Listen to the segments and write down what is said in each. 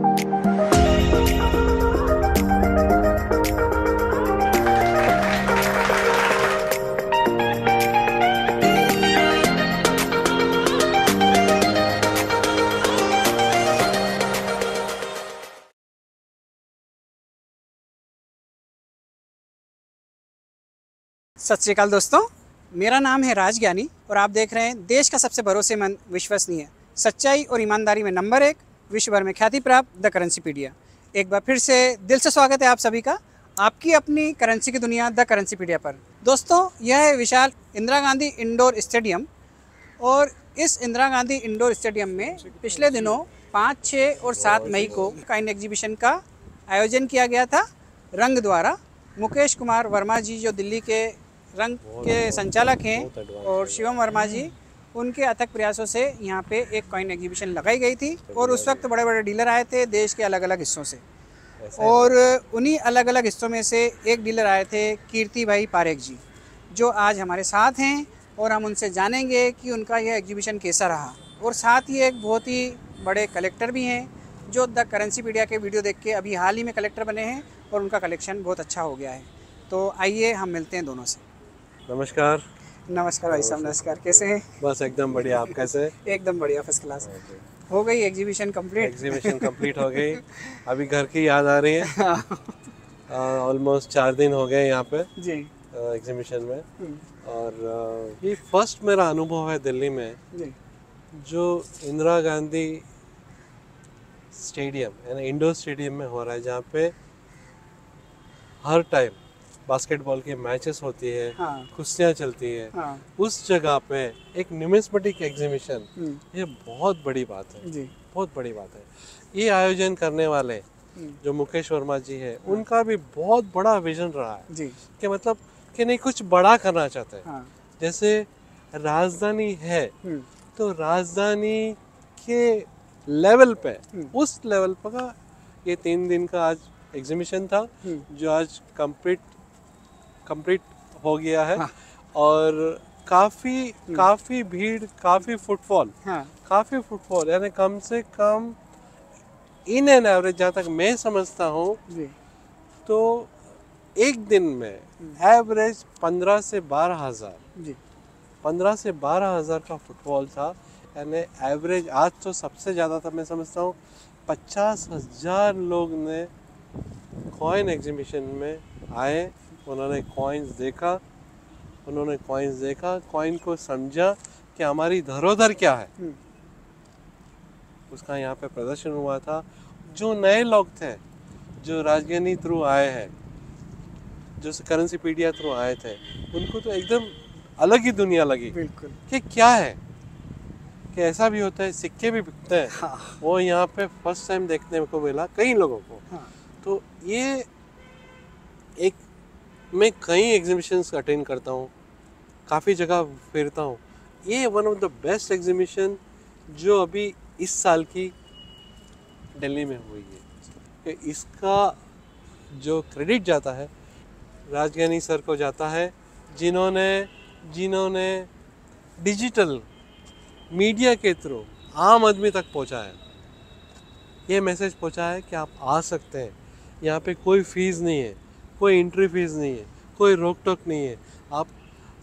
सत श्री अकाल दोस्तों, मेरा नाम है राज ज्ञानी और आप देख रहे हैं देश का सबसे भरोसेमंद विश्वसनीय सच्चाई और ईमानदारी में नंबर 1 विश्व भर में ख्याति प्राप्त द करेंसी पीडिया। एक बार फिर से दिल से स्वागत है आप सभी का आपकी अपनी करेंसी की दुनिया द करेंसी पीडिया पर। दोस्तों, यह है विशाल इंदिरा गांधी इंडोर स्टेडियम और इस इंदिरा गांधी इंडोर स्टेडियम में पिछले दिनों 5, 6 और 7 मई को काइन एग्जीबिशन का आयोजन किया गया था रंग द्वारा। मुकेश कुमार वर्मा जी जो दिल्ली के रंग के संचालक हैं और शिवम वर्मा जी, उनके अथक प्रयासों से यहाँ पे एक कॉइन एग्जीबिशन लगाई गई थी और उस वक्त बड़े बड़े डीलर आए थे देश के अलग अलग हिस्सों से और उन्हीं अलग अलग हिस्सों में से एक डीलर आए थे कीर्ति भाई पारेख जी, जो आज हमारे साथ हैं और हम उनसे जानेंगे कि उनका यह एग्जीबिशन कैसा रहा। और साथ ही एक बहुत ही बड़े कलेक्टर भी हैं जो द करेंसी पीडिया के वीडियो देख के अभी हाल ही में कलेक्टर बने हैं और उनका कलेक्शन बहुत अच्छा हो गया है। तो आइए हम मिलते हैं दोनों से। नमस्कार भाई साहब, नमस्कार। कैसे हैं? बस एकदम बढ़िया, आप कैसे? एकदम बढ़िया, फर्स्ट क्लास। हो गई एग्जीबिशन कंप्लीट हो गई। अभी घर की याद आ रही है। ऑलमोस्ट 4 दिन हो गए यहाँ पे जी एग्जीबिशन में। और ये फर्स्ट मेरा अनुभव है दिल्ली में जी। जो इंदिरा गांधी स्टेडियम यानी इंडोर स्टेडियम में हो रहा है, जहाँ पे हर टाइम बास्केटबॉल के मैचेस होती है, कुश्तियाँ चलती है, उस जगह पे एक न्यूमिस्मेटिक एग्जीबिशन, ये बहुत बड़ी बात है जी। बहुत बड़ी बात है। ये आयोजन करने वाले जो मुकेश वर्मा जी है, उनका भी बहुत बड़ा विजन रहा है जी। कि मतलब कि नहीं, कुछ बड़ा करना चाहते हैं। जैसे राजधानी है तो राजधानी के लेवल पे, उस लेवल पर का ये 3 दिन का आज एग्जीबिशन था, जो आज कंप्लीट हो गया है। और काफी भीड़, काफी फुटफॉल, यानी कम से कम इन एन एवरेज जहाँ तक मैं समझता हूँ तो एक दिन में एवरेज 15 से 12 हज़ार 15 से 12 हज़ार का फुटफॉल था। यानी एवरेज आज तो सबसे ज़्यादा था, मैं समझता हूँ 50,000 लोग ने कॉइन एग्जीबिशन में आए। उन्होंने कॉइन्स देखा, कॉइन को समझा कि हमारी धरोहर क्या है, उसका यहाँ पे प्रदर्शन हुआ था। जो नए लोग थे, जो राजज्ञानी थ्रू आए हैं, जो करेंसी पीडिया थ्रू आए थे, उनको तो एकदम अलग ही दुनिया लगी कि क्या है, कि ऐसा भी होता है, सिक्के भी बिकते हैं। वो यहाँ पे फर्स्ट टाइम देखने को मिला कई लोगों को। तो ये एक, मैं कई एग्जीबिशंस अटेंड करता हूँ, काफ़ी जगह फिरता हूँ, ये one of the best exhibition जो अभी इस साल की दिल्ली में हुई है। कि इसका जो क्रेडिट जाता है राज ज्ञानी सर को जाता है, जिन्होंने डिजिटल मीडिया के थ्रू आम आदमी तक पहुँचा है, ये मैसेज पहुँचा है कि आप आ सकते हैं। यहाँ पे कोई फीस नहीं है, कोई एंट्री फीस नहीं है, कोई रोक टोक नहीं है। आप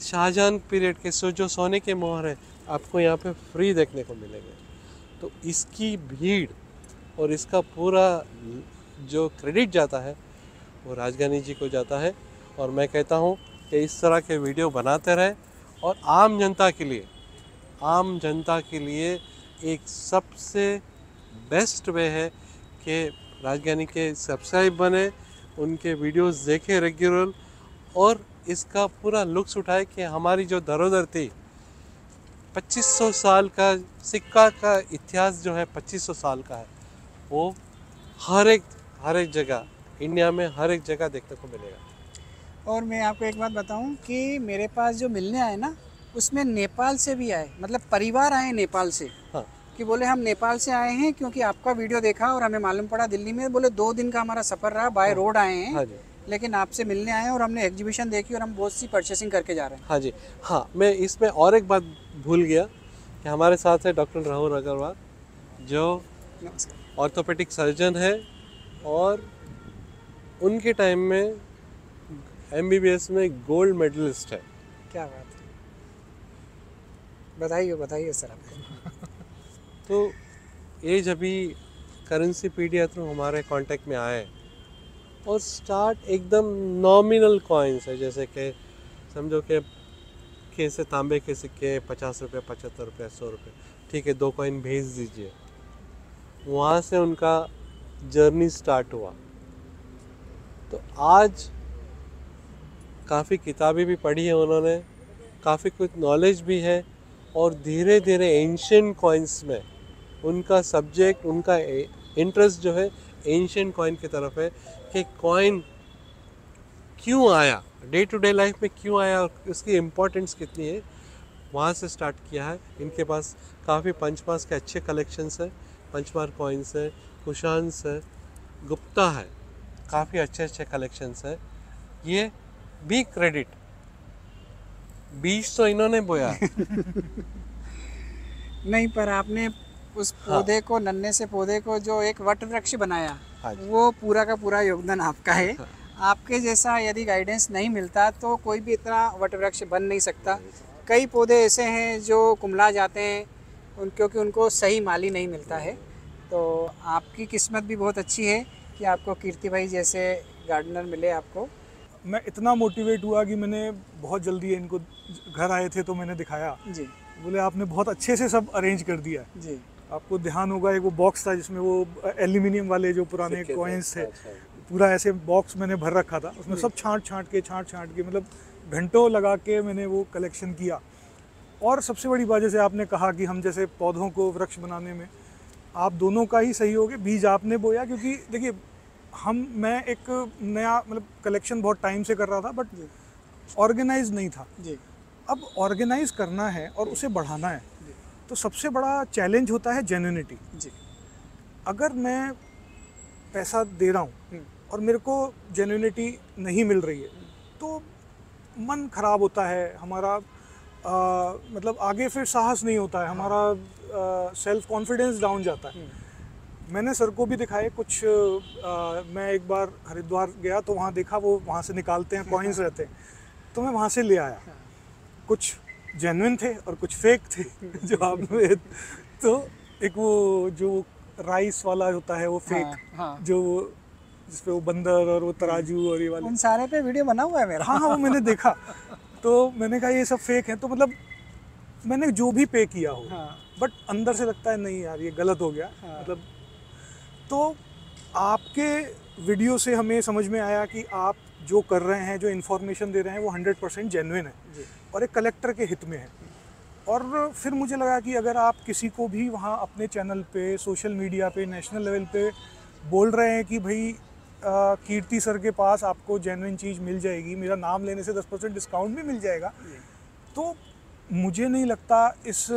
शाहजहां पीरियड के जो सोने के मोहर हैं, आपको यहाँ पे फ्री देखने को मिलेंगे। तो इसकी भीड़ और इसका पूरा जो क्रेडिट जाता है वो राज ज्ञानी जी को जाता है। और मैं कहता हूँ कि इस तरह के वीडियो बनाते रहें और आम जनता के लिए एक सबसे बेस्ट वे है कि राज ज्ञानी के सब्सक्राइब बने, उनके वीडियोस देखें रेगुलर और इसका पूरा लुत्फ़ उठाए कि हमारी जो धरोहर थी 2500 साल का सिक्का का इतिहास जो है 2500 साल का है, वो हर एक जगह इंडिया में देखने को मिलेगा। और मैं आपको एक बात बताऊं कि मेरे पास जो मिलने आए ना, उसमें नेपाल से भी आए, मतलब परिवार आए नेपाल से। कि बोले हम नेपाल से आए हैं क्योंकि आपका वीडियो देखा और हमें मालूम पड़ा दिल्ली में, बोले 2 दिन का हमारा सफ़र रहा, बाय रोड आए हैं, लेकिन आपसे मिलने आए हैं और हमने एग्जीबिशन देखी और हम बहुत सी परचेसिंग करके जा रहे हैं। हाँ जी, हाँ, मैं इसमें और एक बात भूल गया कि हमारे साथ है डॉक्टर राहुल अग्रवाल, जो ऑर्थोपेडिक सर्जन है और उनके टाइम में एमबीबीएस में गोल्ड मेडलिस्ट है। क्या बात है, बताइए बताइए सर आपको। तो ये जब भी करेंसी पीडिया थ्रू हमारे कांटेक्ट में आए और स्टार्ट एकदम नॉमिनल कॉइन्स है, जैसे कि समझो कि कैसे तांबे के सिक्के 50 रुपये, 75 रुपये, 100 रुपये, ठीक है 2 कॉइन भेज दीजिए। वहाँ से उनका जर्नी स्टार्ट हुआ। तो आज काफ़ी किताबें भी पढ़ी हैं उन्होंने, काफ़ी कुछ नॉलेज भी है और धीरे धीरे एंशिएंट कॉइन्स में उनका सब्जेक्ट, उनका इंटरेस्ट जो है एंशिएंट कॉइन की तरफ है कि कॉइन क्यों आया, डे टू डे लाइफ में क्यों आया और उसकी इम्पोर्टेंस कितनी है, वहाँ से स्टार्ट किया है। इनके पास काफ़ी पंचमास के अच्छे कलेक्शंस है, पंचमार कॉइन्स है, कुशांस है, गुप्ता है, काफ़ी अच्छे अच्छे कलेक्शंस है। ये भी क्रेडिट, बीज तो इन्होंने बोया नहीं, पर आपने उस पौधे हाँ। को, नन्हे से पौधे को जो एक वट वृक्ष बनाया हाँ। वो पूरा का पूरा योगदान आपका है हाँ। आपके जैसा यदि गाइडेंस नहीं मिलता तो कोई भी इतना वट वृक्ष बन नहीं सकता। कई पौधे ऐसे हैं जो कुमला जाते हैं उन, क्योंकि उनको सही माली नहीं मिलता है। तो आपकी किस्मत भी बहुत अच्छी है कि आपको कीर्ति भाई जैसे गार्डनर मिले। आपको मैं इतना मोटिवेट हुआ कि मैंने बहुत जल्दी इनको, घर आए थे तो मैंने दिखाया जी, बोले आपने बहुत अच्छे से सब अरेंज कर दिया जी। आपको ध्यान होगा एक वो बॉक्स था जिसमें वो एल्यूमिनियम वाले जो पुराने कॉइन्स थे, पूरा ऐसे बॉक्स मैंने भर रखा था, उसमें सब छांट छांट के मतलब घंटों लगा के मैंने वो कलेक्शन किया। और सबसे बड़ी बात जैसे आपने कहा कि हम जैसे पौधों को वृक्ष बनाने में आप दोनों का ही सहयोग है, बीज आपने बोया, क्योंकि देखिए हम, मैं एक नया मतलब कलेक्शन बहुत टाइम से कर रहा था बट ऑर्गेनाइज नहीं था जी। अब ऑर्गेनाइज करना है और उसे बढ़ाना है, तो सबसे बड़ा चैलेंज होता है जेन्युइनिटी जी। अगर मैं पैसा दे रहा हूँ और मेरे को जेन्युइनिटी नहीं मिल रही है तो मन खराब होता है हमारा, मतलब आगे फिर साहस नहीं होता है हमारा, सेल्फ कॉन्फिडेंस डाउन जाता है। मैंने सर को भी दिखाए कुछ, मैं एक बार हरिद्वार गया तो वहाँ देखा वो वहाँ से निकालते हैं कॉइन्स रहते हैं, तो मैं वहाँ से ले आया। कुछ जेन्युइन थे और कुछ फेक थे जो आप, तो एक वो जो राइस वाला होता है वो फेक जो जिसपे वो बंदर और वो तराजू और ये वाले, उन सारे पे वीडियो बना हुआ है मेरा हाँ, वो मैंने देखा। तो मैंने कहा ये सब फेक है, तो मतलब मैंने जो भी पे किया हो हाँ। बट अंदर से लगता है नहीं यार ये गलत हो गया हाँ। मतलब तो आपके वीडियो से हमें समझ में आया कि आप जो कर रहे हैं, जो इन्फॉर्मेशन दे रहे हैं वो 100% जेन्युइन है और एक कलेक्टर के हित में है। और फिर मुझे लगा कि अगर आप किसी को भी वहाँ अपने चैनल पे, सोशल मीडिया पे, नेशनल लेवल पे बोल रहे हैं कि भाई कीर्ति सर के पास आपको जेन्युइन चीज़ मिल जाएगी, मेरा नाम लेने से 10% डिस्काउंट भी मिल जाएगा, तो मुझे नहीं लगता इस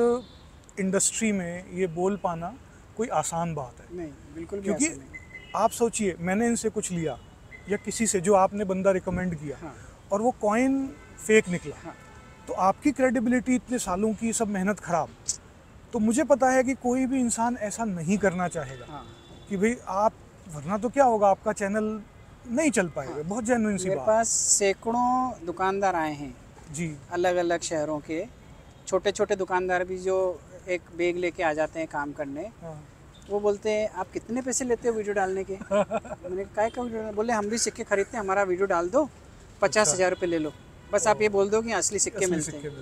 इंडस्ट्री में ये बोल पाना कोई आसान बात है। नहीं, बिल्कुल भी, क्योंकि नहीं। आप सोचिए मैंने इनसे कुछ लिया या किसी से जो आपने बंदा रिकमेंड किया हाँ। और वो कॉइन फेक निकला हाँ। तो आपकी क्रेडिबिलिटी इतने सालों की, सब मेहनत ख़राब। तो मुझे पता है कि कोई भी इंसान ऐसा नहीं करना चाहेगा हाँ। कि भाई आप, वरना तो क्या होगा, आपका चैनल नहीं चल पाएगा हाँ। बहुत जेन्युइन सी बात। मेरे पास सैकड़ों दुकानदार आए हैं जी, अलग अलग शहरों के, छोटे छोटे दुकानदार भी जो एक बैग लेके आ जाते हैं काम करने हाँ। वो बोलते हैं आप कितने पैसे लेते हो वीडियो डालने के मैंने काय का वीडियो, बोले हम भी सिक्के खरीदते हैं, हमारा वीडियो डाल दो, 50,000 रुपये ले लो, बस आप ये बोल दो कि असली सिक्के मिलते हैं।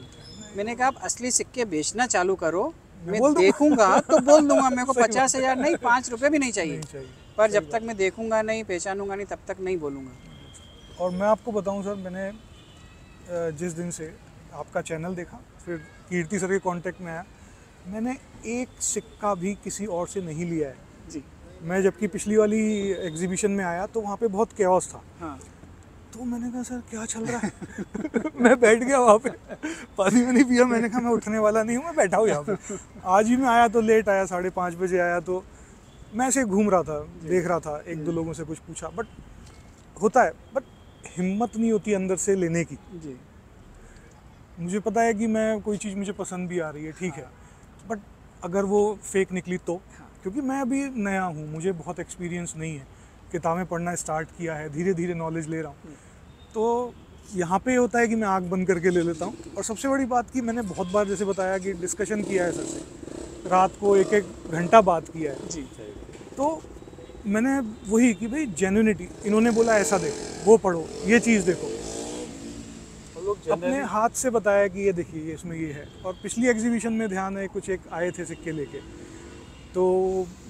मैंने कहा आप असली सिक्के बेचना चालू करो, मैं देखूंगा तो बोल दूंगा, मेरे को 50,000 नहीं, 5 रुपये भी नहीं चाहिए, पर जब तक मैं देखूंगा नहीं, पहचानूंगा नहीं, तब तक नहीं बोलूँगा। और मैं आपको बताऊँ सर, मैंने जिस दिन से आपका चैनल देखा, फिर कीर्ति सर के कॉन्टेक्ट में आया, मैंने एक सिक्का भी किसी और से नहीं लिया है जी। मैं जबकि पिछली वाली एग्जीबिशन में आया तो वहाँ पे बहुत कैओस था हाँ। तो मैंने कहा सर क्या चल रहा है मैं बैठ गया वहाँ पे, पानी में नहीं पिया, मैंने कहा मैं उठने वाला नहीं हूँ, मैं बैठा हूँ यहाँ पे। आज ही मैं आया तो लेट आया, 5:30 बजे आया, तो मैं ऐसे घूम रहा था, देख रहा था, एक दो लोगों से कुछ पूछा, बट होता है, बट हिम्मत नहीं होती अंदर से लेने की जी। मुझे पता है कि मैं कोई चीज़ मुझे पसंद भी आ रही है ठीक हाँ। है, बट अगर वो फेक निकली तो हाँ। क्योंकि मैं अभी नया हूँ, मुझे बहुत एक्सपीरियंस नहीं है, किताबें पढ़ना स्टार्ट किया है, धीरे धीरे नॉलेज ले रहा हूँ। तो यहाँ पे होता है कि मैं आँख बंद करके ले लेता हूँ। और सबसे बड़ी बात कि मैंने बहुत बार जैसे बताया कि डिस्कशन किया है सर से, रात को एक एक घंटा बात किया है जी। तो मैंने वही कि भाई जेन्युइनिटी, इन्होंने बोला ऐसा देखो, वो पढ़ो, ये चीज़ देखो, अपने हाथ से बताया कि ये देखिए ये इसमें ये है। और पिछली एग्जीबिशन में ध्यान है, कुछ एक आए थे सिक्के लेके, तो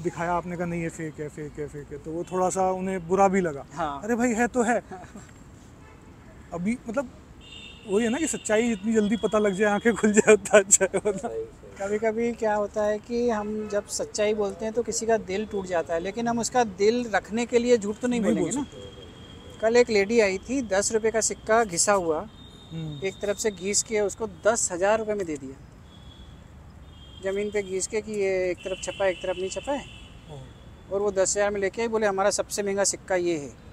दिखाया, आपने कहा नहीं ये फेक है फेक है फेक है, तो वो थोड़ा सा उन्हें बुरा भी लगा। हाँ। अरे भाई है तो है। अभी मतलब वही है ना कि सच्चाई इतनी जल्दी पता लग जाए, आंखें खुल जाए उतना अच्छा है। कभी कभी क्या होता है कि हम जब सच्चाई बोलते हैं तो किसी का दिल टूट जाता है, लेकिन हम उसका दिल रखने के लिए झूठ तो नहीं बोलेंगे ना। कल एक लेडी आई थी, 10 रुपये का सिक्का घिसा हुआ, एक तरफ से घीस के उसको 10,000 रुपये में दे दिया, ज़मीन पे घीस के कि ये एक तरफ छपा है एक तरफ नहीं छपा है। और वो 10,000 में लेके बोले हमारा सबसे महंगा सिक्का ये है।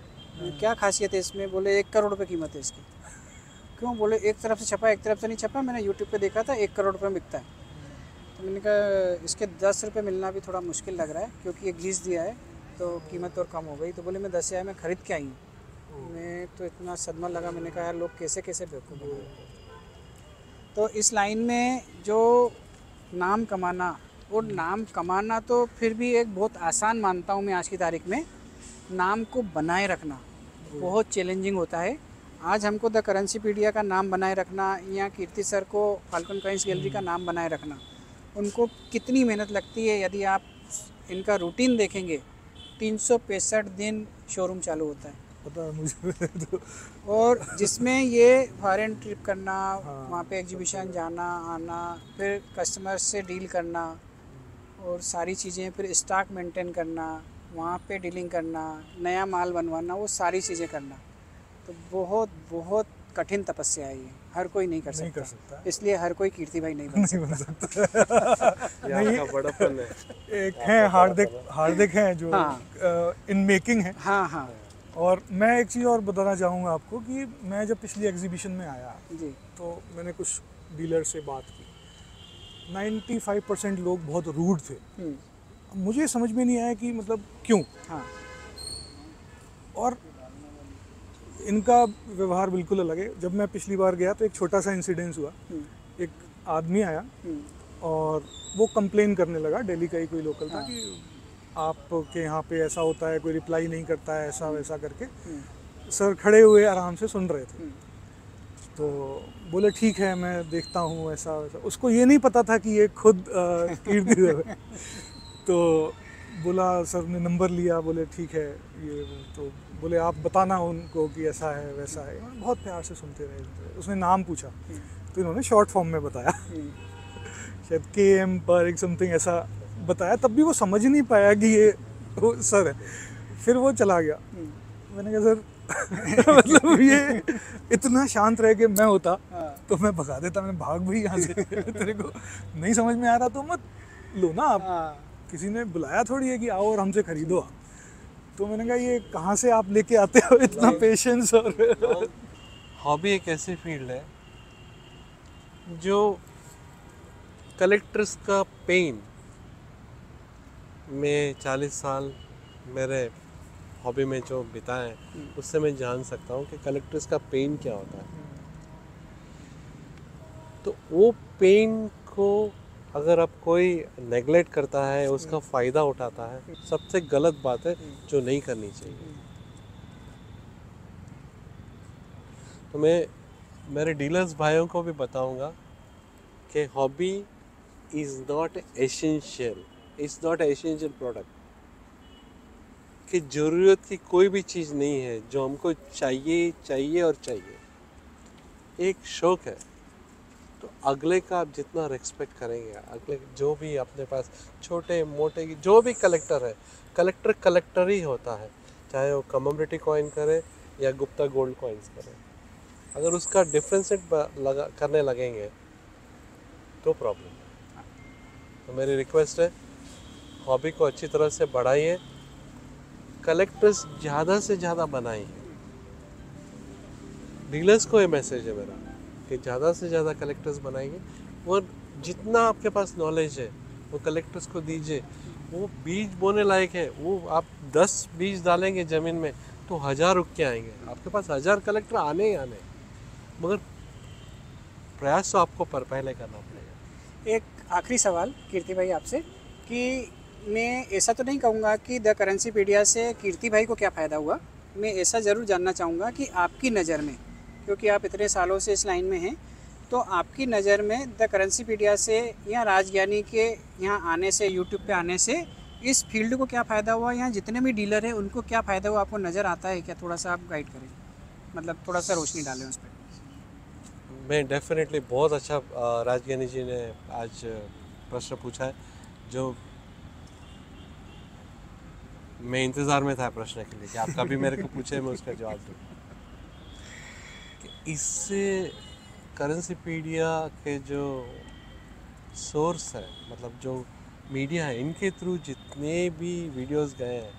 क्या खासियत है इसमें? बोले 1 करोड़ रुपये कीमत है इसकी। क्यों? बोले एक तरफ से छपा है एक तरफ से नहीं छपा, मैंने यूट्यूब पे देखा था, 1 करोड़ रुपये में बिकता है। तो मैंने कहा इसके 10 रुपये मिलना भी थोड़ा मुश्किल लग रहा है क्योंकि ये घीस दिया है, तो कीमत और कम हो गई। तो बोले मैं 10,000 में ख़रीद के आई हूँ। मैं तो इतना सदमा लगा, मैंने कहा यार लोग कैसे कैसे बेवकूफ़ बना रहे। तो इस लाइन में जो नाम कमाना, और नाम कमाना तो फिर भी एक बहुत आसान मानता हूँ मैं आज की तारीख में, नाम को बनाए रखना बहुत चैलेंजिंग होता है। आज हमको द करेंसीपीडिया का नाम बनाए रखना, या कीर्ति सर को फाल्कन कॉइन्स गैलरी का नाम बनाए रखना, उनको कितनी मेहनत लगती है। यदि आप इनका रूटीन देखेंगे, 365 दिन शोरूम चालू होता है पता मुझे तो। और जिसमें ये फॉरेन ट्रिप करना, हाँ, वहाँ पे एग्जीबिशन जाना आना, फिर कस्टमर से डील करना और सारी चीज़ें, फिर स्टॉक मेंटेन करना, वहाँ पे डीलिंग करना, नया माल बनवाना, वो सारी चीज़ें करना, तो बहुत बहुत कठिन तपस्या है ये। हर कोई नहीं कर सकता, इसलिए हर कोई कीर्ति भाई नहीं बन सकता। नहीं, बड़ापन है। एक है हार्दिक हैं जो इन मेकिंग है। हाँ हाँ। और मैं एक चीज़ और बताना चाहूँगा आपको कि मैं जब पिछली एग्जीबिशन में आया जी, तो मैंने कुछ डीलर से बात की, 95% लोग बहुत रूड थे। मुझे समझ में नहीं आया कि मतलब क्यों। हाँ। और इनका व्यवहार बिल्कुल अलग है। जब मैं पिछली बार गया तो एक छोटा सा इंसिडेंस हुआ, एक आदमी आया और वो कंप्लेन करने लगा, दिल्ली का ही कोई लोकल था, कि आपके यहाँ पे ऐसा होता है, कोई रिप्लाई नहीं करता है, ऐसा वैसा करके। सर खड़े हुए आराम से सुन रहे थे, तो बोले ठीक है मैं देखता हूँ ऐसा वैसा। उसको ये नहीं पता था कि ये खुद कीर्ति है। तो बोला सर ने नंबर लिया, बोले ठीक है ये, तो बोले आप बताना उनको कि ऐसा है वैसा है। बहुत प्यार से सुनते रहे। उसने नाम पूछा तो इन्होंने शॉर्ट फॉर्म में बताया, शायद KM पर एक समथिंग ऐसा बताया, तब भी वो समझ ही नहीं पाया कि ये वो सर है। फिर वो चला गया। मैंने कहा सर मतलब ये इतना शांत रह के मैं होता तो मैं भगा देता, मैंने भाग भी यहाँ से। तेरे को नहीं समझ में आ रहा तो मत लो ना आप, किसी ने बुलाया थोड़ी है कि आओ और हमसे खरीदो आप। तो मैंने कहा ये कहाँ से आप लेके आते हो इतना पेशेंस। और हॉबी एक ऐसी फील्ड है जो कलेक्टर्स का पेन मैं 40 साल मेरे हॉबी में जो बिताए उससे मैं जान सकता हूँ कि कलेक्टर्स का पेन क्या होता है। तो वो पेन को अगर आप कोई नेगलेक्ट करता है, उसका फ़ायदा उठाता है, सबसे गलत बात है जो नहीं करनी चाहिए। तो मैं मेरे डीलर्स भाइयों को भी बताऊँगा कि hobby is not essential, it's not essential product, कि ज़रूरत की कोई भी चीज़ नहीं है जो हमको चाहिए चाहिए और चाहिए। एक शौक़ है, तो अगले का आप जितना रिस्पेक्ट करेंगे, अगले जो भी अपने पास छोटे मोटे जो भी कलेक्टर है, कलेक्टर कलेक्टर ही होता है, चाहे वो कमोडिटी कॉइन करे या गुप्ता गोल्ड कॉइन्स करे। अगर उसका डिफ्रेंसेट लगा करने लगेंगे तो प्रॉब्लम। तो मेरी रिक्वेस्ट है हॉबी को अच्छी तरह से बढ़ाइए, कलेक्टर्स ज़्यादा से ज़्यादा बनाइए। डीलर्स को ये मैसेज है मेरा कि ज़्यादा से ज़्यादा कलेक्टर्स बनाइए, और जितना आपके पास नॉलेज है वो कलेक्टर्स को दीजिए। वो बीज बोने लायक है, वो आप 10 बीज डालेंगे ज़मीन में तो 1000 रुक के आएंगे, आपके पास 1000 कलेक्टर आने ही आने, मगर प्रयास तो आपको पर पहले करना पड़ेगा। एक आखिरी सवाल कीर्ति भाई आपसे कि मैं ऐसा तो नहीं कहूँगा कि द करेंसी पीडिया से कीर्ति भाई को क्या फ़ायदा हुआ, मैं ऐसा ज़रूर जानना चाहूँगा कि आपकी नज़र में, क्योंकि आप इतने सालों से इस लाइन में हैं, तो आपकी नज़र में द करेंसी पीडिया से या राज ज्ञानी के यहाँ आने से, यूट्यूब पे आने से इस फील्ड को क्या फ़ायदा हुआ, यहाँ जितने भी डीलर हैं उनको क्या फ़ायदा हुआ, आपको नज़र आता है क्या? थोड़ा सा आप गाइड करें, मतलब थोड़ा सा रोशनी डालें उस पर। मैं डेफिनेटली बहुत अच्छा राज ज्ञानी जी ने आज प्रश्न पूछा है जो मैं इंतज़ार में था प्रश्न के लिए कि आप कभी मेरे को पूछे मैं उसका जवाब दूँ। इससे करेंसीपीडिया के जो सोर्स है, मतलब जो मीडिया है, इनके थ्रू जितने भी वीडियोस गए हैं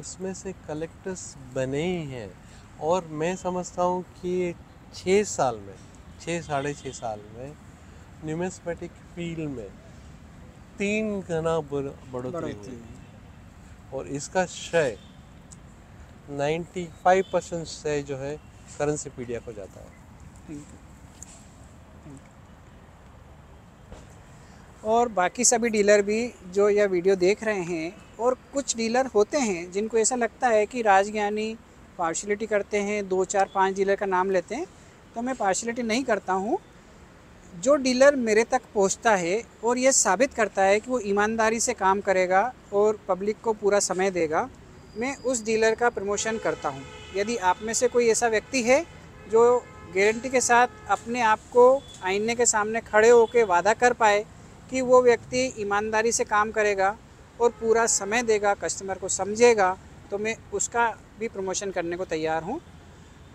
उसमें से कलेक्टर्स बने ही हैं। और मैं समझता हूँ कि 6 साल में, 6 साढ़े 6 साल में न्यूमिस्मेटिक फील्ड में 3 गुना बढ़ोतरी हुई और इसका श्रेय 95% श्रेय जो है करेंसीपीडिया को जाता है। और बाकी सभी डीलर भी जो यह वीडियो देख रहे हैं, और कुछ डीलर होते हैं जिनको ऐसा लगता है कि राज ज्ञानी पार्शलिटी करते हैं, 2, 4, 5 डीलर का नाम लेते हैं, तो मैं पार्शलिटी नहीं करता हूँ। जो डीलर मेरे तक पहुँचता है और यह साबित करता है कि वो ईमानदारी से काम करेगा और पब्लिक को पूरा समय देगा, मैं उस डीलर का प्रमोशन करता हूँ। यदि आप में से कोई ऐसा व्यक्ति है जो गारंटी के साथ अपने आप को आईने के सामने खड़े होकर वादा कर पाए कि वो व्यक्ति ईमानदारी से काम करेगा और पूरा समय देगा, कस्टमर को समझेगा, तो मैं उसका भी प्रमोशन करने को तैयार हूँ।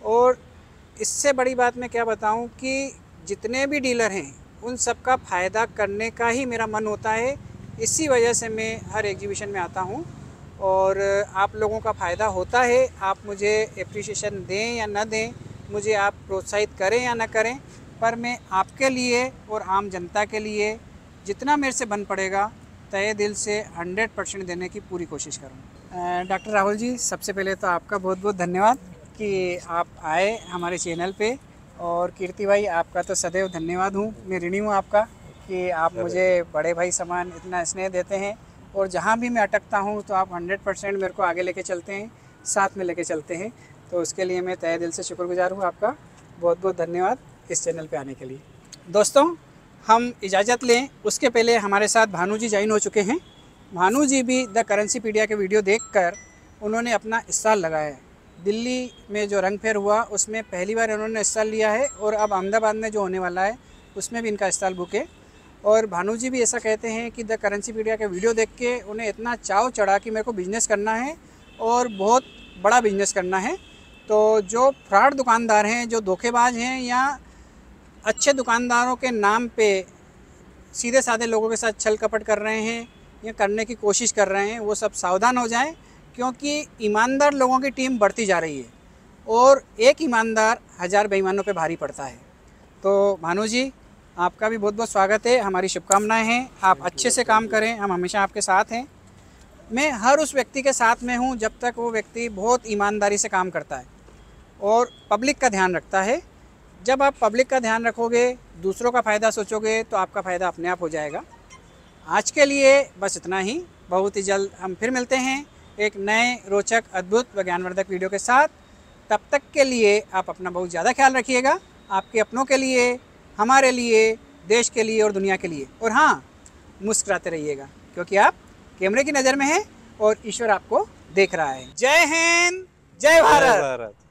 और इससे बड़ी बात मैं क्या बताऊँ कि जितने भी डीलर हैं उन सबका फ़ायदा करने का ही मेरा मन होता है, इसी वजह से मैं हर एग्जीबिशन में आता हूँ। और आप लोगों का फ़ायदा होता है, आप मुझे एप्रिसिएशन दें या ना दें, मुझे आप प्रोत्साहित करें या ना करें, पर मैं आपके लिए और आम जनता के लिए जितना मेरे से बन पड़ेगा तहे दिल से 100% देने की पूरी कोशिश करूँगा। डॉक्टर राहुल जी, सबसे पहले तो आपका बहुत बहुत धन्यवाद कि आप आए हमारे चैनल पे, और कीर्ति भाई आपका तो सदैव धन्यवाद हूँ, मैं ऋणी हूँ आपका कि आप मुझे बड़े भाई समान इतना स्नेह देते हैं, और जहाँ भी मैं अटकता हूँ तो आप 100% मेरे को आगे लेके चलते हैं, साथ में लेके चलते हैं, तो उसके लिए मैं तहे दिल से शुक्रगुजार हूँ आपका। बहुत बहुत धन्यवाद इस चैनल पे आने के लिए। दोस्तों, हम इजाज़त लें उसके पहले हमारे साथ भानु जी ज्वाइन हो चुके हैं। भानु जी भी द करेंसीपीडिया के वीडियो देखकर उन्होंने अपना स्टॉल लगाया है। दिल्ली में जो रंग फेयर हुआ उसमें पहली बार उन्होंने स्टॉल लिया है, और अब अहमदाबाद में जो होने वाला है उसमें भी इनका स्टॉल बुक है। और भानु जी भी ऐसा कहते हैं कि द करेंसीपीडिया के वीडियो देख के उन्हें इतना चाव चढ़ा कि मेरे को बिजनेस करना है और बहुत बड़ा बिजनेस करना है। तो जो फ्रॉड दुकानदार हैं, जो धोखेबाज हैं, या अच्छे दुकानदारों के नाम पे सीधे साधे लोगों के साथ छल कपट कर रहे हैं या करने की कोशिश कर रहे हैं, वो सब सावधान हो जाएं, क्योंकि ईमानदार लोगों की टीम बढ़ती जा रही है और एक ईमानदार 1000 बेईमानों पे भारी पड़ता है। तो भानु जी, आपका भी बहुत बहुत स्वागत है, हमारी शुभकामनाएँ हैं, आप अच्छे से काम करें, हम हमेशा आपके साथ हैं। मैं हर उस व्यक्ति के साथ में हूँ जब तक वो व्यक्ति बहुत ईमानदारी से काम करता है और पब्लिक का ध्यान रखता है। जब आप पब्लिक का ध्यान रखोगे, दूसरों का फ़ायदा सोचोगे, तो आपका फ़ायदा अपने आप हो जाएगा। आज के लिए बस इतना ही, बहुत ही जल्द हम फिर मिलते हैं एक नए रोचक, अद्भुत व ज्ञानवर्धक वीडियो के साथ। तब तक के लिए आप अपना बहुत ज़्यादा ख्याल रखिएगा, आपके अपनों के लिए, हमारे लिए, देश के लिए और दुनिया के लिए। और हाँ, मुस्कुराते रहिएगा, क्योंकि आप कैमरे की नज़र में हैं और ईश्वर आपको देख रहा है। जय हिंद, जय भारत।